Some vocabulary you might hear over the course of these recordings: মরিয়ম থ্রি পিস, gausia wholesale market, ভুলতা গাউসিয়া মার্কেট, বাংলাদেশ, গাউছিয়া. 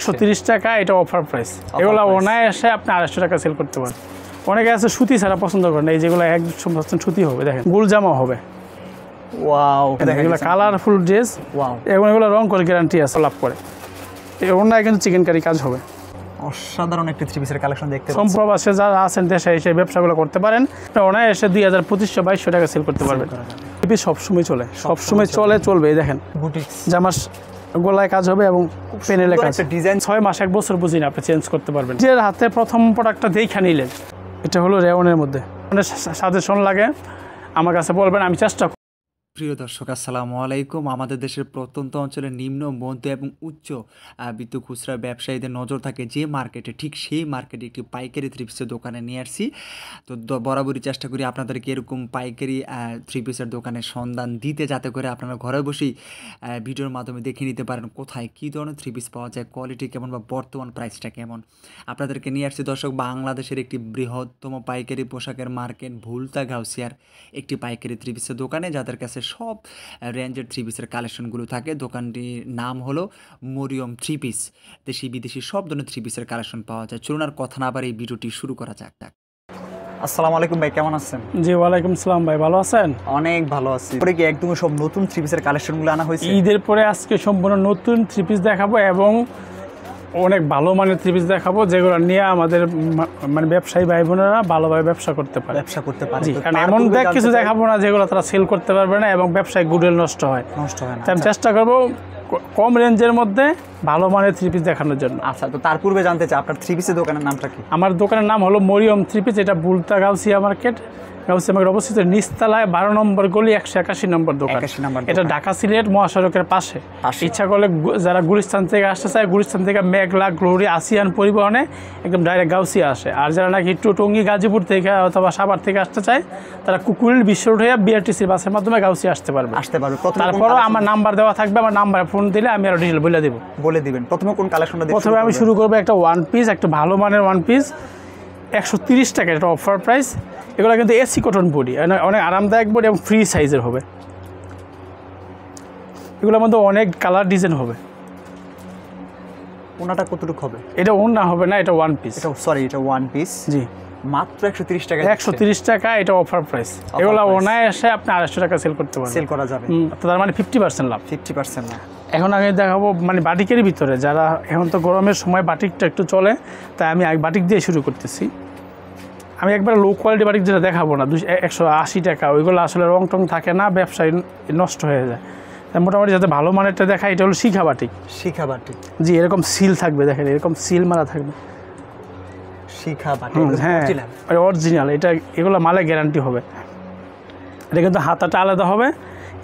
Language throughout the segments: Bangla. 130 টাকা এটা অফার প্রাইস এগুলা অনায়াসে আপনি 250 টাকা সেল করতে পারেন অনেকে আছে সুতি সারা পছন্দ করে না এই যেগুলা 100% সুতি হবে দেখেন গোল জামা হবে ওয়াও দেখেন এগুলা কালারফুল ড্রেস ওয়াও এগুলা রং করে গ্যারান্টি আছে লাভ করে এগুলা কিন্তু চিকেন কারি কাজ হবে অসাধারণ একটা থ্রি পিসের কালেকশন দেখতে পাচ্ছেন সম্প্রবাসে যারা আছেন দেশে এসে ব্যবসাগুলো করতে পারেন অনায়াসে 2500-2200 টাকা সেল করতে পারবেন পিস সব সময় চলে চলবে দেখেন বুটিক জামা গলায় কাজ হবে এবং প্যানেলে কাজ আছে ডিজাইন 6 মাস 1 বছর বুঝিনা আপনি চেঞ্জ করতে পারবেন এর হাতে প্রথম প্রোডাক্টটা দেখে নিলেন এটা হলো রেওনের মধ্যে মানে সাজেশন লাগে আমার কাছে বলবেন আমি চেষ্টা করব প্রিয় দর্শক আসসালামু আলাইকুম আমাদের দেশের প্রত্যন্ত অঞ্চলে নিম্ন মধ্য এবং উচ্চ বিত্ত খুচরা ব্যবসায়ীদের নজর থাকে যে মার্কেটে ঠিক সেই মার্কেটে একটি পাইকারি থ্রি পিসের দোকানে নিয়ে আসছি তো বরাবরই চেষ্টা করি আপনাদেরকে এরকম পাইকারি থ্রি পিসের দোকানের সন্ধান দিতে যাতে করে আপনারা ঘরে বসেই ভিডিওর মাধ্যমে দেখে নিতে পারেন কোথায় কী ধরনের থ্রি পিস পাওয়া যায় কোয়ালিটি কেমন বা বর্তমান প্রাইসটা কেমন আপনাদেরকে নিয়ে আসছি দর্শক বাংলাদেশের একটি বৃহত্তম পাইকারি পোশাকের মার্কেট ভুলতা গাউসিয়ার একটি পাইকারি থ্রি পিসের দোকানে যাদের কাছে সব রেঞ্জের থ্রি পিসের কালেকশনগুলো থাকে দোকানটির নাম হলো মরিয়ম থ্রি পিস দেশি বিদেশি সব ধরনের থ্রি পিসের কালেকশন পাওয়া যায় চলুন আর কথা না বাড়িয়ে এই ভিডিওটি শুরু করা যাক আসসালামু আলাইকুম ভাই কেমন আছেন জি ওয়া আলাইকুম সালাম ভাই ভালো আছেন অনেক ভালো আছি পরে কি একদম সব নতুন থ্রি পিসের কালেকশনগুলো আনা হয়েছে ঈদের পরে আজকে সম্পূর্ণ নতুন থ্রি পিস দেখাবো এবং অনেক ভালো মানের থ্রি পিস দেখাবো যেগুলো নিয়ে আমাদের মানে ব্যবসায়ী ভাই বোনেরা ভালোভাবে ব্যবসা করতে পারে কারণ এমন কিছু দেখাবো না যেগুলো তারা সেল করতে পারবে না এবং ব্যবসায় গুডউইল নষ্ট হয় না আমি চেষ্টা করব কম রেঞ্জের মধ্যে ভালো মানের থ্রি পিস দেখানোর জন্য আচ্ছা তো তার পূর্বে জানতে চাই আপনার থ্রি পিসের দোকানের নামটা কি আমার দোকানের নাম হলো মরিয়ম থ্রি পিস এটা ভুলতা গাউসিয়া মার্কেট অবস্থিত নিচতলায় 12 নম্বর গলি 181 নম্বর দোকান এটা ঢাকা সিলেট মহাসড়কের পাশে ইচ্ছা করলে যারা গুলিস্তান থেকে আসতে চায় গুলিস্তান থেকে মেঘলা গ্লোরি আসিয়ান পরিবহনে একদম ডাইরেক্ট গাউসিয়া আসে আর যারা নাকি টঙ্গী গাজীপুর থেকে অথবা সাভার থেকে আসতে চায় তারা কুকুরিল বিশ্ব রোড হয়ে বিআরটিসি বাসের মাধ্যমে গাউসিয়া আসতে পারবে তারপরও আমার নাম্বার দেওয়া থাকবে আমার নাম্বারে ফোন দিলে আমি আরো ডিটেল বলে দিবেন প্রথমে কোন কালেকশনটা দেখব প্রথমে আমি শুরু করব একটা ওয়ান পিস একটা ভালো মানের ওয়ান পিস 130 টাকা এটা অফার প্রাইস এগুলো কিন্তু এসি কটন বডি অনেক আরামদায়ক বডি এবং ফ্রি সাইজের হবে এগুলোর মধ্যে অনেক কালার ডিজাইন হবে ওনাটা কতটুকু হবে এটা ওনা হবে না এটা ওয়ান পিস এটা ওয়ান পিস জি মাত্র 130 টাকা 130 টাকা এটা অফার প্রাইস এগুলো অনায়াসে আপনি 250 টাকা সেল করতে পারবেন সেল করা যাবে তার মানে 50% লাভ 50% লাভ এখন আমি দেখাবো মানে বাটিকের ভিতরে যারা এখন তো গরমের সময় বাটিকটা একটু চলে তাই আমি বাটিক দিয়ে শুরু করতেছি আমি একবার লো কোয়ালিটি বাটিক যেটা দেখাবো না 180 টাকা ওইগুলো আসলে রং টং থাকে না ব্যবসায় নষ্ট হয়ে যায় তাই মোটামুটি যাতে ভালো মানেরটা দেখায় এটা হলো শিখা বাটিক জি এরকম সিল থাকবে দেখেন এরকম সিল মারা থাকবে শিখা বাটিক অরিজিনাল এটা এগুলো মালে গ্যারান্টি হবে এটা কিন্তু হাতাটা আলাদা হবে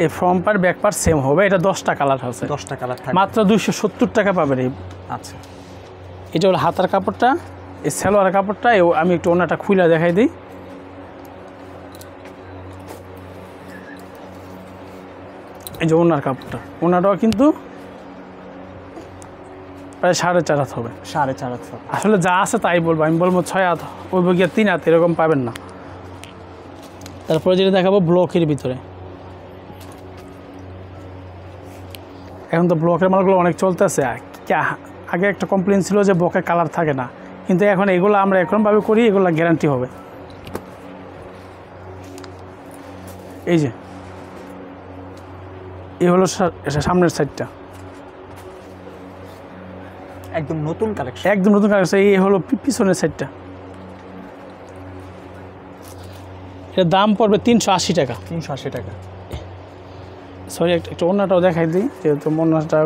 এই front part back part same হবে এটা 10টা কালার আছে 10টা কালার থাকে মাত্র 270 টাকা পাবেন আচ্ছা এটা হলো হাতার কাপড়টা এই সালোয়ার কাপড়টা আমি একটু ওনাটা খুলে দেখাই দিই এই যে ওনার কাপড়টা ওনাটাও কিন্তু প্রায় 4.5 হাত হবে 4.5 হাত আসলে যা আছে তাই বলবো আমি বলবো 6 হাত ওইব গিয়ে 3 হাত এরকম পাবেন না তারপরে যেটা দেখাবো ব্লকের ভিতরে এখন তো ব্লকের মালগুলো অনেক চলতেছে আগে একটা কমপ্লেন ছিল যে ব্লকের কালার থাকে না কিন্তু এখন এগুলো আমরা এরকমভাবে করি এগুলো গ্যারান্টি হবে এই যে এই হলো সামনের সাইডটা একদম নতুন কালেকশন এই হলো পিছনের সাইডটা এর দাম পড়বে 380 টাকা 380 টাকা সরি একটা ওনাটাও দেখাই দিই যেহেতু ওনাটা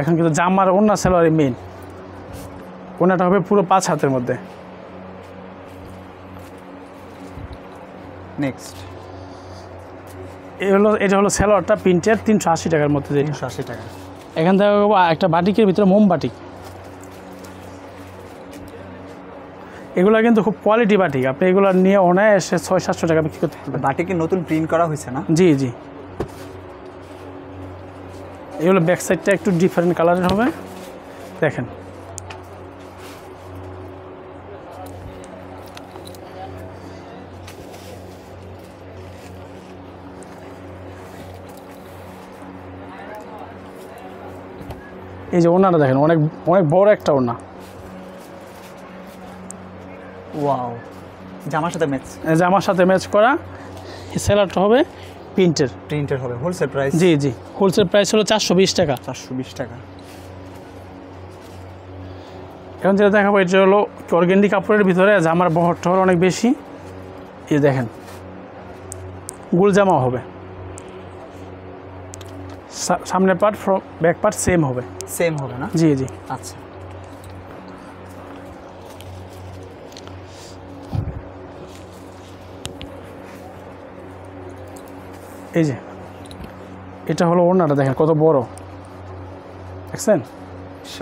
এখন কিন্তু জামার ওনা সেলোয়ারি মেইন ওনাটা হবে পুরো 5 হাতের মধ্যে নেক্সট এটা হলো সেলোয়ারটা প্রিন্টের 380 টাকার মধ্যে 380 টাকা এখান থেকে একটা বাটিকের ভিতরে মোম বাটিক এগুলো কিন্তু খুব কোয়ালিটি বাটিক আপনি এগুলো নিয়ে অনায়াসে 600-700 টাকা বিক্রি করতে পারবেন বাটিকে নতুন প্রিন্ট করা হয়েছে না জি জি এগুলো ব্যাক সাইডটা একটু ডিফারেন্ট কালারের হবে দেখেন এই যে ওড়নাটা দেখেন, অনেক অনেক বড় একটা ওড়না। ওয়াও, জামার সাথে ম্যাচ, জামার সাথে ম্যাচ করা। সেলারটা হবে প্রিন্টের, প্রিন্টের হবে। Wholesale price? জি জি, হোলসেল প্রাইস হলো 420 টাকা। 420 টাকা। এখন যেটা দেখাবো এটা হলো অর্গ্যান্ডি কাপড়ের ভিতরে, জামার বহরটা হলো অনেক বেশি। এই দেখেন গোল জামা হবে, সামনে পার্ট ব্যাক পার্ট সেম হবে। সেম হবে না? জি জি। আচ্ছা, এই যে এটা হলো ওড়নাটা দেখেন কত বড়, দেখছেন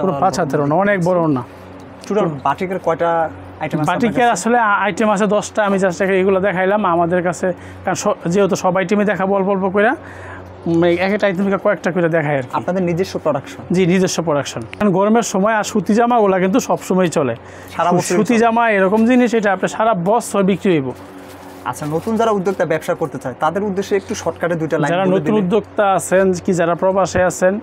পুরো 5 হাতের ওড়না, অনেক বড় ওড়না। টোটাল বাটিকের কয়টা আইটেম আছে? বাটিকের আসলে আইটেম আছে 10টা, আমি জাস্ট এগুলো দেখাইলাম আমাদের কাছে, কারণ যেহেতু সব আইটেমই দেখাবো অল্প অল্প করে, এক একটা আইটেম কয়েকটা করে দেখায় আর কি। আপনাদের নিজস্ব প্রোডাকশন? জি, নিজস্ব প্রোডাকশন। কারণ গরমের সময় আর সুতি জামা ওগুলো কিন্তু সবসময় চলে, সারা বছর সুতি জামা এরকম জিনিস, এটা আপনি সারা বছর বিক্রি হইব। আচ্ছা, নতুন যারা উদ্যোক্তা ব্যবসা করতে চায় তাদের উদ্দেশ্যে একটু শর্টকাটে দুইটা লাইন, যারা নতুন উদ্যোক্তা আছেন কি যারা প্রবাসে আছেন,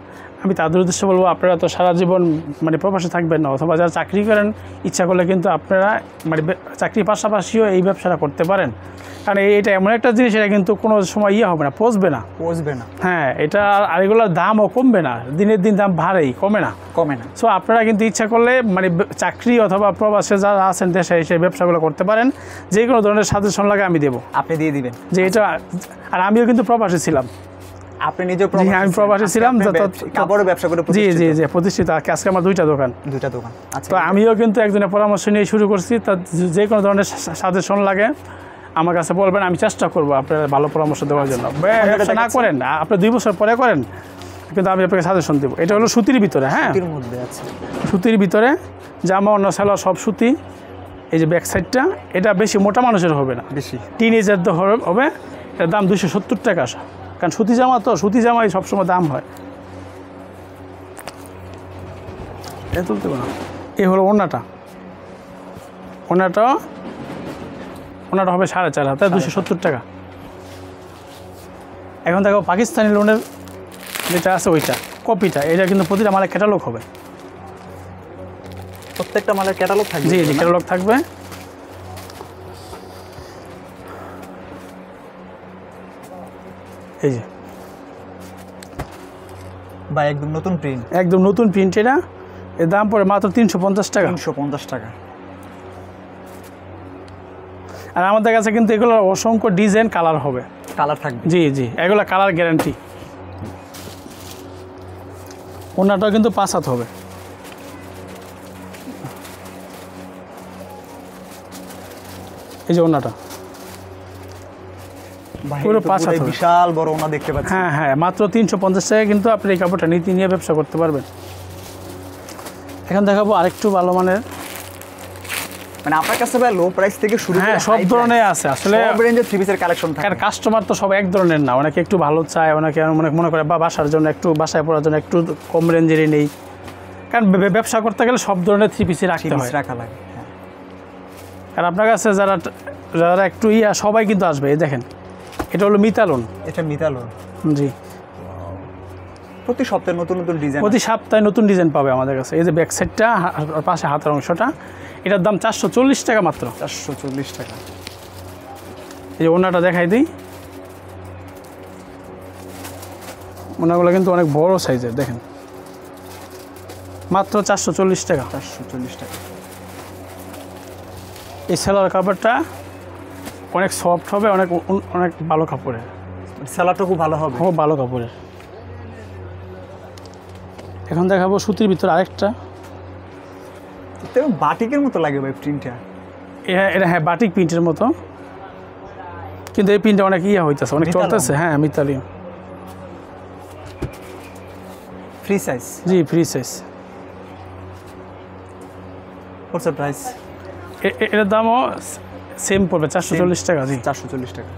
আমি তাদের উদ্দেশ্যে বলবো আপনারা তো সারা জীবন মানে প্রবাসে থাকবেন না, অথবা যারা চাকরি করেন ইচ্ছা করলে কিন্তু আপনারা মানে চাকরির পাশাপাশিও এই ব্যবসাটা করতে পারেন, কারণ এটা এমন একটা জিনিস এটা কিন্তু কোনো সময় ইয়ে হবে না, পচবে না। পচবে না, হ্যাঁ। এটা আর এগুলোর দামও কমবে না, দিনের দিন দাম বাড়েই, কমে না। কমে না। সো আপনারা কিন্তু ইচ্ছা করলে মানে চাকরি অথবা প্রবাসে যারা আছেন দেশে এসে ব্যবসাগুলো করতে পারেন। যে কোনো ধরনের সাজেশন লাগে আমি দেবো। আপনি দিয়ে দিবেন? যে এটা, আর আমিও কিন্তু প্রবাসে ছিলাম। আপনি নিজে প্রবাসী ছিলাম, জি জি জি, প্রতিষ্ঠিত। আজকে আমার দুইটা দোকান। তো আমিও কিন্তু একজনের পরামর্শ নিয়ে শুরু করছি, তা যে কোনো ধরনের সাজেশন লাগে আমার কাছে বলবেন, আমি চেষ্টা করবো আপনার ভালো পরামর্শ দেওয়ার জন্য। না করেন আপনি 2 বছর পরে করেন, কিন্তু আমি আপনাকে সাজেশন দেবো। এটা হলো সুতির ভিতরে, হ্যাঁ সুতির ভিতরে জামা অন্য সেলা সব সুতি। এই যে ব্যাক সাইডটা, এটা বেশি মোটা মানুষের হবে না, বেশি টিনেজার হবে। এটার দাম 270 টাকা, কারণ সুতি জামা তো, সুতি জামাই সবসময় দাম হয়। এই হলো ওনাটা হবে 4.5 হাত, 270 টাকা। এখন দেখো পাকিস্তানি লোনের যেটা আছে ওইটা কপিটা, এটা কিন্তু প্রতিটা মালের ক্যাটালগ হবে, প্রত্যেকটা মালের ক্যাটালগ থাকবে। জি জি, ক্যাটালগ থাকবে। এই যে ভাই একদম নতুন প্রিন্ট, একদম নতুন প্রিন্ট। এটা এর দাম পড়ে মাত্র 350 টাকা। 350 টাকা। আর আমাদের কাছে কিন্তু এগুলো অসংখ্য ডিজাইন, কালার হবে, কালার থাকবে। জি জি, এগুলো কালার গ্যারান্টি। ওনাটাও কিন্তু 5 হাত হবে। এই যে ওনাটা পুরো 5 হাত, বিশাল বড় ওনা দেখতে পাচ্ছেন। হ্যাঁ হ্যাঁ, মাত্র 350 টাকা কিন্তু আপনি এই কাপড়টা নিয়ে ব্যবসা করতে পারবেন। এখন দেখাবো আরেকটু ভালো মানের, মানে আপনার কাছে ভাই লো প্রাইস থেকে শুরু করে সব ধরনের আছে আসলে, সব রেঞ্জের থ্রি পিসের কালেকশন থাকে। কারণ কাস্টমার তো সব এক ধরনের না, অনেকে একটু ভালো চায়, অনেকে মনে করে বা বাসার জন্য একটু, বাসায় পড়ার জন্য একটু কম রেঞ্জেরই নেই, কারণ ব্যবসা করতে গেলে সব ধরনের থ্রি পিসের রাখা লাগে। কারণ আপনার কাছে যারা যারা একটু ইয়া সবাই কিন্তু আসবে। এই দেখেন এটা হলো মিতালন, এটা মিতালন। জি, প্রতি সপ্তাহে নতুন নতুন ডিজাইন, প্রতি সপ্তাহে নতুন ডিজাইন পাবে আমাদের কাছে। এই যে ব্যাক সাইডটা আর পাশে হাতের অংশটা, এটার দাম 440 টাকা মাত্র। 440 টাকা। এই যে ওনাটা দেখাই দিই, ওনাগুলো কিন্তু অনেক বড় সাইজের, দেখেন মাত্র 440 টাকা। 440 টাকা। এই সেলার কাপড়টা অনেক সফট হবে, অনেক অনেক ভালো কাপড়ের, সেলারটা খুব ভালো হবে, খুব ভালো কাপড়ের। এখন দেখাবো সুতির ভিতরে আরেকটা, বাটিকের মতো লাগে ভাই প্রিন্টটা। এটা হ্যাঁ বাটিক প্রিন্টের মতো, কিন্তু এই প্রিন্টটা অনেক ইয়া হইতেছে, অনেক চলতেছে। হ্যাঁ মিতালি, ফ্রি সাইজ। জি ফ্রি সাইজ। Wholesale price? এটার দামও সেম পড়বে 440 টাকা। জি 440 টাকা।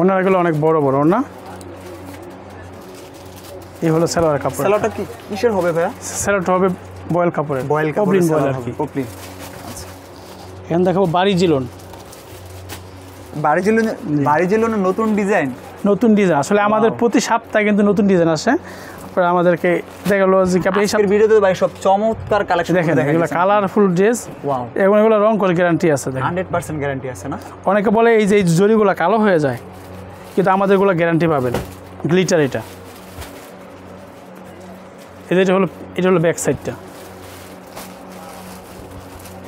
ওনার এগুলো অনেক বড় বড় না। এই হলো সেলোয়ার কাপড়। সেলোয়ারটা কি কিসের হবে ভাইয়া? সেলোয়ারটা হবে বয়েল কাপড়ের, পপলিন বয়েল আর কি, পপলিন। এখন দেখাবো বাড়িজিলন। বাড়িজিলন, বাড়িজিলনের নতুন ডিজাইন, নতুন ডিজাইন আসলে আমাদের প্রতি সপ্তাহে কিন্তু নতুন ডিজাইন আসে। আপনারা আমাদেরকে দেখালো যে আপনি এই ভিডিওতে ভাই সব চমৎকার কালেকশন দেখেন, এগুলা কালারফুল ড্রেস। ওয়াও, এবং এগুলা রং কল গ্যারান্টি আছে, 100% গ্যারান্টি আছে না। অনেকে বলে এই যে জরিগুলা কালো হয়ে যায়, কিন্তু আমাদের এগুলা গ্যারান্টি পাবেন। গ্লিটার এটা, এটা হলো, এটা হলো ব্যাক সাইডটা।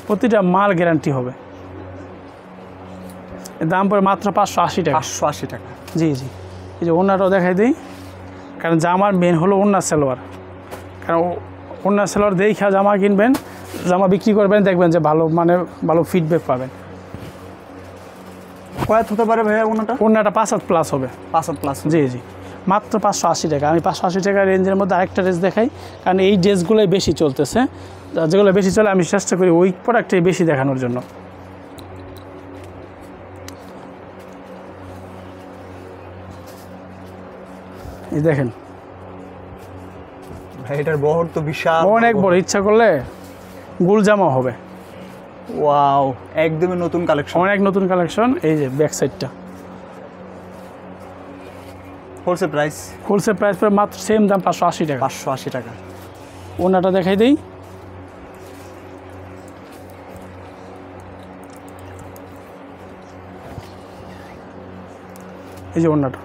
প্রতিটা মাল গ্যারান্টি হবে। দাম পড়ে মাত্র 580 টাকা। 580 টাকা, জি জি। এই যে ওনাটাও দেখাই দিই, কারণ জামার মেন হলো ওনার সেলোয়ার। কারণ ওনার সেলোয়ার দেখা জামা কিনবেন, জামা বিক্রি করবেন, দেখবেন যে ভালো, মানে ভালো ফিডব্যাক পাবেন। কত হতে পারে ভাইয়া ওনাটা? ওনাটা 5 প্লাস হবে। 5 প্লাস, জি জি। মাত্র 580 টাকা। আমি 580 টাকা রেঞ্জের মধ্যে আরেকটা ড্রেস দেখাই, কারণ এই ড্রেসগুলোই বেশি চলতেছে। যেগুলো বেশি চলে আমি চেষ্টা করি ওই প্রোডাক্টটাই বেশি দেখানোর জন্য। এই দেখেন ভাই, এটার বহর তো বিশাল, অনেক বড়। ইচ্ছা করলে গুলজামা হবে। ওয়াও, একদমই নতুন কালেকশন, অনেক নতুন কালেকশন। এই যে ব্যাক সাইডটা, হোলসেল প্রাইস। হোলসেল প্রাইস পর মাত্র সেম দাম 580 টাকা। 580 টাকা। ওনাটা দেখাই দেই। এই যে ওনাটা, আপনার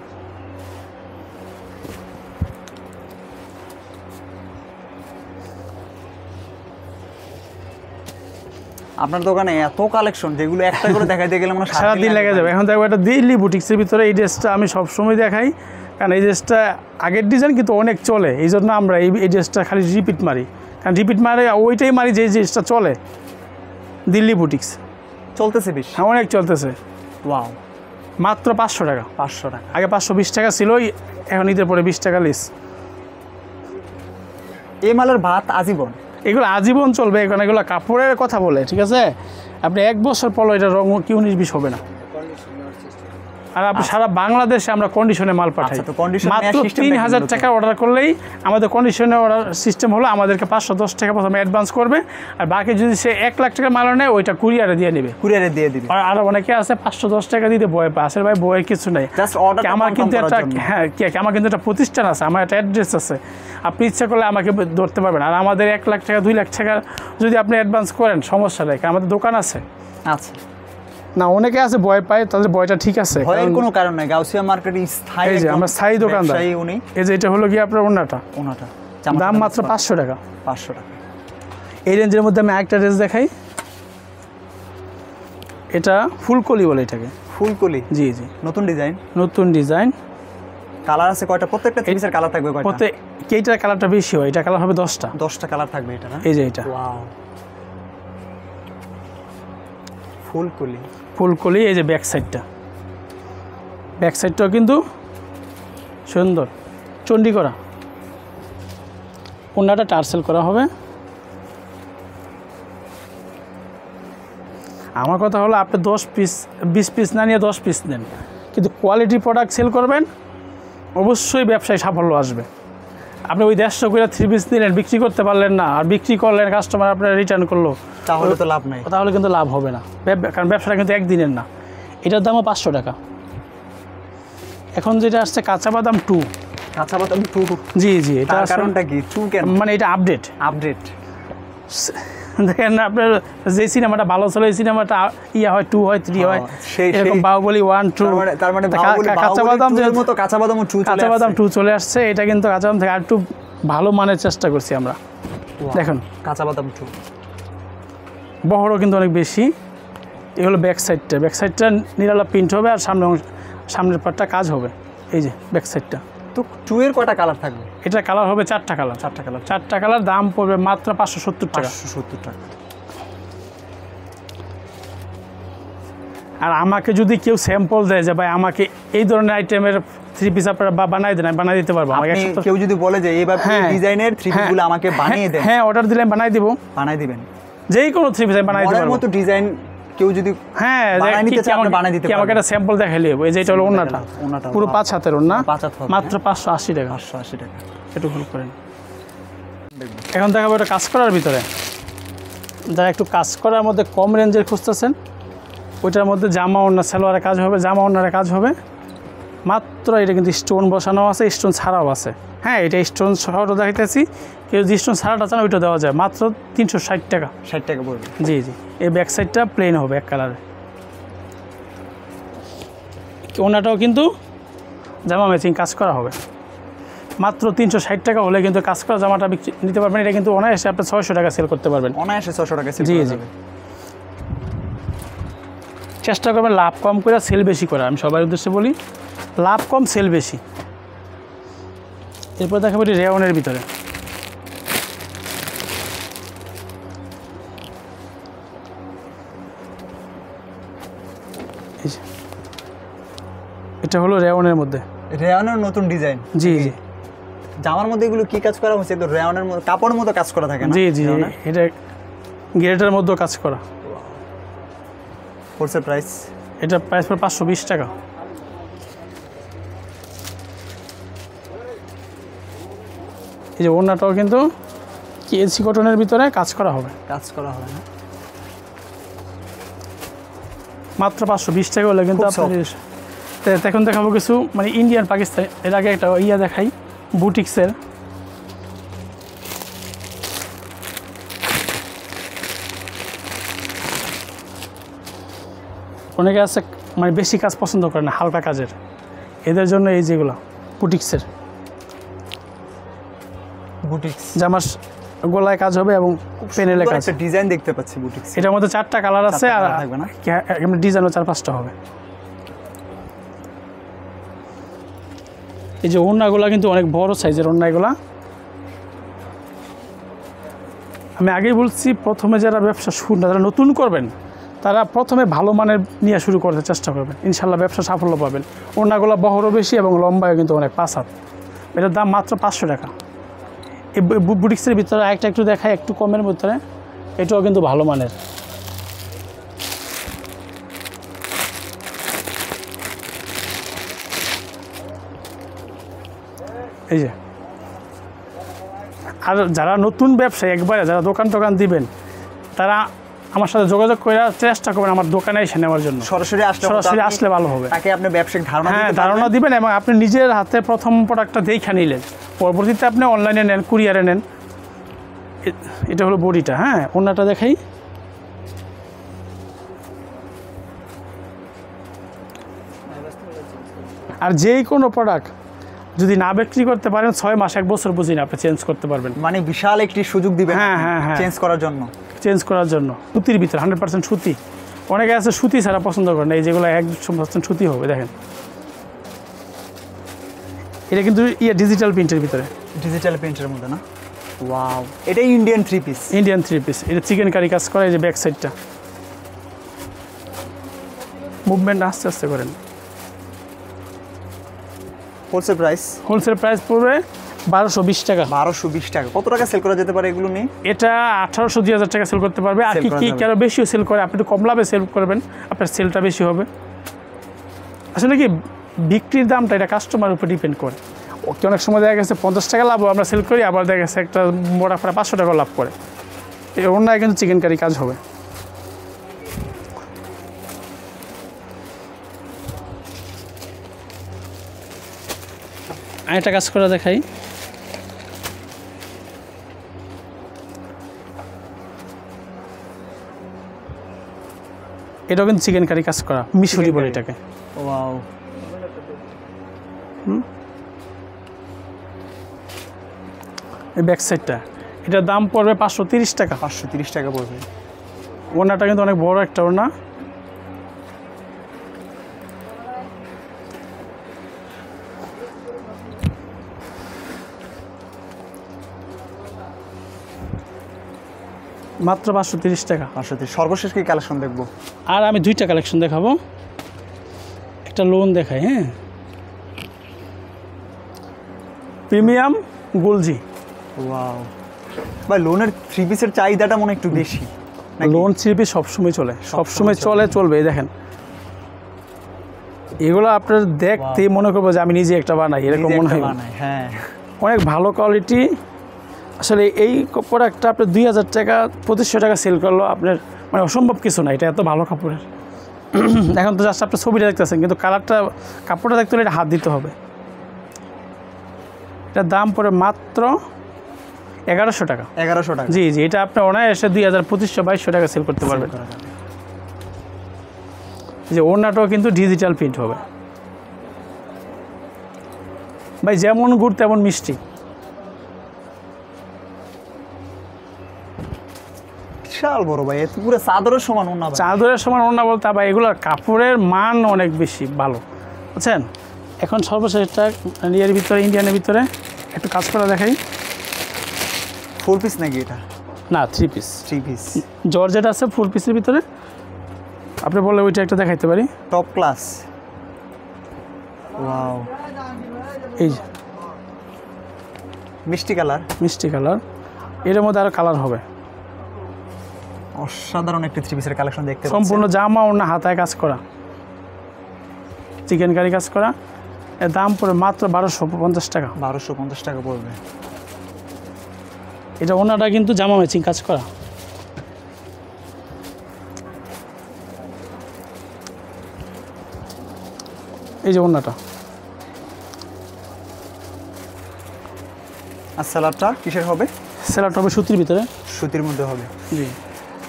দোকানে এত কালেকশন, যেগুলো একটা করে দেখাইতে গেলে মানে সারাদিন লেগে যাবে। এখন দেখো একটা দিল্লি বুটিক্সের ভিতরে এই ড্রেসটা আমি সবসময় দেখাই, কারণ এই ড্রেসটা আগের ডিজাইন কিন্তু অনেক চলে, এই জন্য আমরা এই ড্রেসটা খালি রিপিট মারি। কারণ রিপিট মারে ওইটাই মারি যে ড্রেসটা চলে। দিল্লি বুটিক্স চলতেছে বেশ, হ্যাঁ অনেক চলতেছে। ওয়াও, মাত্র 500 টাকা। 500 টাকা, আগে 520 টাকা ছিল, এখন ঈদের পরে 20 টাকা লেস। এই মালের ভাত আজীবন, এগুলো আজীবন চলবে। এখন এগুলো কাপড়ের কথা বলে, ঠিক আছে, আপনি 1 বছর পর এটা রং কি 19-20 হবে না। আর আপনি সারা বাংলাদেশে আমরা কন্ডিশনে মাল পাঠাই। মাত্র 3000 টাকা অর্ডার করলেই আমাদের কন্ডিশনে অর্ডার সিস্টেম হলো, আমাদেরকে 510 টাকা প্রথমে অ্যাডভান্স করবে, আর বাকি যদি সে 1 লাখ টাকা মাল নেয় ওইটা কুরিয়ারে দিয়ে নেবে, কুরিয়ারে দিয়ে দিবে। আর অনেকে আছে 510 টাকা দিতে ভয় পায়। আসলে ভাই ভয়ের কিছু নাই, আমার কিন্তু একটা, হ্যাঁ আমার কিন্তু একটা প্রতিষ্ঠান আছে, আমার একটা অ্যাড্রেস আছে, আপনি ইচ্ছা করলে আমাকে ধরতে পারবেন। আর আমাদের 1 লাখ টাকা 2 লাখ টাকা যদি আপনি অ্যাডভান্স করেন সমস্যা নেই, আমাদের দোকান আছে। আচ্ছা, না অনেকে আছে ভয় পায়, তাদের ভয়টা ঠিক আছে, ভয়ের কোনো কারণ নাই। গাউসিয়া মার্কেট স্থায়ী, এই যে আমরা স্থায়ী দোকানদার। এই যে এটা হলো কি আপনার ওনাটা, ওনাটা দাম মাত্র 500 টাকা। 500 টাকা। এই রেঞ্জের মধ্যে আমি আরেকটা ড্রেস দেখাই, এটা ফুলকলি বলে এটাকে। ফুলকলি, জি জি। নতুন ডিজাইন, নতুন ডিজাইন। কালার আছে কয়টা? প্রত্যেকটা পিসের কালার থাকবে কয়টা? প্রত্যেক কেইটার কালারটা বেশি হয়? এটা কালার হবে 10টা। 10টা কালার থাকবে এটা না? এই যে এটা। ওয়াও, ফুলকলি, ফুলকলি। এই যে ব্যাক সাইডটা, ব্যাক সাইডটাও কিন্তু সুন্দর চণ্ডী করা। ওনাটা টার্সেল করা হবে। আমার কথা হলো আপনি 10 পিস 20 পিস না নিয়ে 10 পিস নেন, কিন্তু কোয়ালিটি প্রোডাক্ট সেল করবেন, অবশ্যই ব্যবসায় সাফল্য আসবে। আপনি ওই 150 করে 3 পিস নিলেন, বিক্রি করতে পারলেন না, আর বিক্রি করলেন, কাস্টমার আপনার রিটার্ন করলো, তাহলে তো লাভ নাই, তাহলে কিন্তু লাভ হবে না, কারণ ব্যবসাটা কিন্তু একদিনের না। এটার দামও 500 টাকা। এখন যেটা আসছে কাঁচাবাদাম 2। কাঁচাবাদাম 2, জি জি। এটা কারণটা কি 2 কেন? মানে এটা আপডেট, আপডেট। দেখেন আপনার যে সিনেমাটা ভালো ছিল, এই সিনেমাটা ইয়া হয় 2 হয় 3 হয়, এরকম বাহুবলী 1 2। তার মানে কাঁচাবাদাম এর মতো কাঁচাবাদামও 2 চলে আসছে, কাঁচাবাদাম 2 চলে আসছে। এটা কিন্তু কাঁচাবাদাম থেকে আর একটু ভালো মানের চেষ্টা করছি আমরা। দেখুন কাঁচাবাদাম 2, বহরও কিন্তু অনেক বেশি। এই হলো ব্যাক সাইডটা, ব্যাক সাইডটা নিরালা প্রিন্ট হবে, আর সামনের পাটটা কাজ হবে। এই যে ব্যাক সাইডটা। তো 2 এর কয়টা কালার থাকবে? এটা কালার হবে 4টা কালার। 4টা কালার, 4টা কালার। দাম পড়বে মাত্র 570 টাকা। 570 টাকা। আর আমাকে যদি কেউ স্যাম্পল দেয় যে ভাই আমাকে এই ধরনের আইটেমের 3 পিস আপনারা বানাই দেন, আমি বানাই দিতে পারবো। আমাকে কেউ যদি বলে যে এইভাবে ডিজাইনের 3 পিসগুলো আমাকে বানিয়ে দেন, হ্যাঁ অর্ডার দিলে বানাই দিব। বানাই দিবেন, যেই কোনো 3 পিস আমি বানাই দিব। আমার মতো ডিজাইন কেউ যদি, হ্যাঁ বানাই নিতে চায়, আমরা বানাই দিতে পারবো। আমাকে একটা স্যাম্পল দেখাইলে হবে। এই যে এটা হলো ওন্নাটা, ওন্নাটা পুরো 5 হাতের ওন্না, মাত্র 580 টাকা। 580 টাকা। একটু ভুল করেন। এখন দেখাবো এটা কাজ করার ভিতরে। যারা একটু কাজ করার মধ্যে কম রেঞ্জের খুঁজতেছেন ওইটার মধ্যে জামা ওড়না সালোয়ারের কাজ হবে, জামা ওড়নার কাজ হবে। মাত্র এটা কিন্তু স্টোন বসানো আছে, স্টোন ছাড়াও আছে। হ্যাঁ, এটা স্টোন ছাড়াও দেখাইতেছি, কেউ যদি স্টোন ছাড়াটা চান ওইটা দেওয়া যায়, মাত্র 360 টাকা। 60 টাকা পড়বে। জি জি, এই ব্যাক সাইডটা প্লেন হবে এক কালারে, ওনাটাও কিন্তু জামা ম্যাচিং কাজ করা হবে। মাত্র 360 টাকা হলে কিন্তু কাজ করা জামাটা নিতে পারবেন। এটা কিন্তু অনায়াসে আপনি 600 টাকা সেল করতে পারবেন, অনায়াসে 600 টাকা। জি জি, চেষ্টা করবেন লাভ কম করে সেল বেশি করা। আমি সবার উদ্দেশ্যে বলি, লাভ কম সেল বেশি। এরপর দেখাবো এটি রেওনের ভিতরে, এটা হলো রেওনের মধ্যে, রেওনের নতুন ডিজাইন। জি জি, জামার মধ্যে এগুলো কি কাজ করা হচ্ছে? তো রেওনের মধ্যে কাপড়ের মতো কাজ করা থাকে না। জি জি, এটা গ্রেটার মধ্যে কাজ করা। হোলসেল প্রাইস, এটা প্রাইস পড়ে 520 টাকা। এই যে ওড়নাটাও কিন্তু কেএসি কটনের ভিতরে কাজ করা হবে, কাজ করা হবে না। মাত্র 520 টাকা হলে কিন্তু আপনি। এখন দেখাবো কিছু মানে ইন্ডিয়ান পাকিস্তান, এর আগে একটা ইয়া দেখাই বুটিক্সের। অনেকে আছে মানে বেশি কাজ পছন্দ করে না, হালকা কাজের, এদের জন্য এই যেগুলো বুটিক্সের। বুটিক্স জামার গলায় কাজ হবে এবং প্যানেলে কাজ। একটা ডিজাইন দেখতে পাচ্ছি বুটিক্স, এটার মধ্যে 4টা কালার আছে, আর থাকবে না ডিজাইনও 4-5টা হবে। এই যে ওড়নাগুলা কিন্তু অনেক বড় সাইজের ওড়নাগুলা। আমি আগেই বলছি, প্রথমে যারা ব্যবসা শুরু, যারা নতুন করবেন তারা প্রথমে ভালো মানের নিয়ে শুরু করতে চেষ্টা করবেন, ইনশাল্লাহ ব্যবসা সাফল্য পাবেন। ওড়নাগুলা বহরও বেশি এবং লম্বায়ও কিন্তু অনেক, 5 হাত। এটার দাম মাত্র 500 টাকা। এই বুটিক্সের ভিতরে একটা একটু দেখায় একটু কমের ভিতরে, এটাও কিন্তু ভালো মানের। এই যে, আর যারা নতুন ব্যবসায়ী একবারে যারা দোকান দিবেন তারা আমার সাথে যোগাযোগ করে চেষ্টা করবেন আমার দোকানে এসে নেওয়ার জন্য। সরাসরি আসলে ভালো হবে, তাকে আপনি ব্যবসায়িক ধারণা দিবেন এবং আপনি নিজের হাতে প্রথম প্রোডাক্টটা দেখে নিলেন, পরবর্তীতে আপনি অনলাইনে নেন, কুরিয়ারে নেন। এটা হলো বডিটা। হ্যাঁ, ওড়নাটা দেখাই। আর যেই কোনো প্রোডাক্ট যদি না বিক্রি করতে পারেন 6 মাস 1 বছর বুঝি না, আপনি চেঞ্জ করতে পারবেন, মানে বিশাল একটি সুযোগ দিবেন। হ্যাঁ হ্যাঁ হ্যাঁ, চেঞ্জ করার জন্য। সুতির ভিতরে 100% সুতি। অনেকে আছে সুতি ছাড়া পছন্দ করে না, এই যেগুলো 100% সুতি হবে। দেখেন, এটা কিন্তু ডিজিটাল প্রিন্টের ভিতরে, ডিজিটাল প্রিন্টের মধ্যে না। ওয়াও, এটা ইন্ডিয়ান থ্রি পিস। এটা চিকেন কারি কাজ করা। এই যে ব্যাক সাইডটা, মুভমেন্ট আস্তে আস্তে করেন। হোলসেল প্রাইস পড়বে 1220 টাকা। 1220 টাকা। কত টাকা সেল করা যেতে পারে এগুলো নিয়ে? এটা 1800-2000 টাকা সেল করতে পারবে। আর কি আরো বেশিও সেল করে, আপনি একটু কম লাভে সেল করবেন, আপনার সেলটা বেশি হবে। আসলে কি বিক্রির দামটা এটা কাস্টমার উপর ডিপেন্ড করে। ওকে, অনেক সময় দেখা গেছে 50 টাকা লাভ আমরা সেল করি, আবার দেখা গেছে একটা মোটা ফাটা 500 টাকা লাভ করে। এই অন্যায় কিন্তু চিকেন কারি কাজ হবে। আরেকটা কাজ করা দেখাই। এটাও কিন্তু চিকেন কারি কাজ করা, মিশরি বলে এটাকে। ওয়াও, এই ব্যাক সাইডটা, এটার দাম পড়বে 530 টাকা। 530 টাকা পড়বে। ওড়নাটা কিন্তু অনেক বড় একটা ওড়না। মাত্র 530 টাকা। 530। সর্বশেষ কি কালেকশন দেখবো? আর আমি 2টা কালেকশন দেখাবো, একটা লোন দেখাই। হ্যাঁ, প্রিমিয়াম গুলজি। ওয়াও ভাই, লোনের 3 পিসের চাহিদাটা মনে একটু বেশি। লোন 3 পিস সবসময় চলে চলবে। দেখেন, এগুলো আপনার দেখতেই মনে করবো যে আমি নিজে একটা বানাই, এরকম মনে হয়। হ্যাঁ, অনেক ভালো কোয়ালিটি, আসলে এই প্রোডাক্টটা আপনি 2000 টাকা 2500 টাকা সেল করলো আপনার মানে অসম্ভব কিছু না, এটা এত ভালো কাপড়ের। এখন তো জাস্ট আপনি ছবিটা দেখতেছেন, কিন্তু কালারটা কাপড়টা দেখতে হলে এটা হাত দিতে হবে। এটার দাম পড়ে মাত্র 1100 টাকা। 1100 টাকা, জি জি। এটা আপনি অনায়াসে 2500-2200 টাকা সেল করতে পারবেন। যে ওড়নাটাও কিন্তু ডিজিটাল প্রিন্ট হবে ভাই, যেমন গুড় তেমন মিষ্টি। বিশাল বড় ভাই, এত পুরো চাদরের সমান ওড়না। চাদরের সমান ওড়না বলতে ভাই এগুলোর কাপড়ের মান অনেক বেশি ভালো, বুঝছেন? এখন সর্বশেষটা ইন্ডিয়ার ভিতরে, ইন্ডিয়ানের ভিতরে একটু কাজ করা দেখাই। 4 পিস নাকি এটা? না, 3 পিস। 3 পিস জর্জেট আছে 4 পিসের ভিতরে, আপনি বললে ওইটা একটা দেখাইতে পারি। Top class, wow. এই যে মিষ্টি কালার, মিষ্টি কালার। এর মধ্যে আরো কালার হবে। অসাধারণ একটা 3 পিসের কালেকশন দেখতে পাচ্ছেন। সম্পূর্ণ জামা ওড়না হাতায় কাজ করা, চিকেন কারি কাজ করা। এর দাম পড়ে মাত্র 1250 টাকা। 1250 টাকা পড়বে। এটা ওড়নাটা কিন্তু জামা ম্যাচিং কাজ করা। এই যে ওড়নাটা। আর স্যালাডটা কিসের হবে? স্যালাড হবে সুতির ভিতরে, সুতির মধ্যে হবে। জি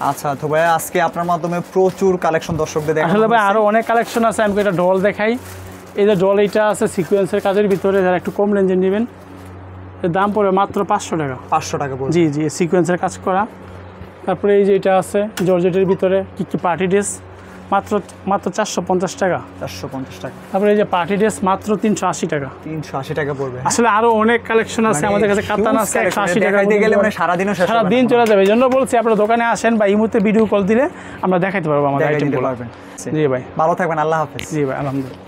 আচ্ছা। তো ভাই আজকে আপনার মাধ্যমে প্রচুর কালেকশন দর্শকদের দেখাবো। আসলে ভাই আরো অনেক কালেকশন আছে, আমি এটা ডল দেখাই। এই যে ডল, এটা আছে সিকোয়েন্সের কাজের ভিতরে, যারা একটু কম রেঞ্জে নেবেন। এর দাম পড়বে মাত্র 500 টাকা। 500 টাকা পড়বে, জি জি। সিকোয়েন্সের কাজ করা। তারপরে এই যে এটা আছে জর্জেটের ভিতরে, কি কি পার্টি ড্রেস মাত্র 450 টাকা। 450 টাকা। তারপরে এই যে পার্টি ড্রেস মাত্র 380 টাকা। 380 টাকা পড়বে। আসলে আরো অনেক কালেকশন আছে আমাদের কাছে। কাতান আছে 180 টাকা। দেখাইতে গেলে মানে সারা দিন চলে যাবে। এজন্য বলছি আপনারা দোকানে আসেন বা এই মুহূর্তে ভিডিও কল দিলে আমরা দেখাইতে পারবো আমাদের আইটেমগুলো। জি ভাই, ভালো থাকবেন। আল্লাহ হাফেজ। জি ভাই, আলহামদুলিল্লাহ।